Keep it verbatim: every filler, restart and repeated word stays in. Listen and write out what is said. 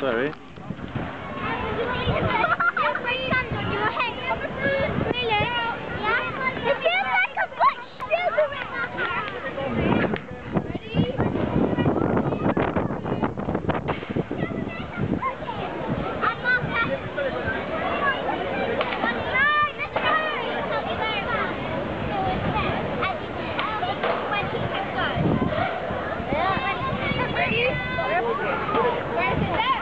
sorry. Where's it at?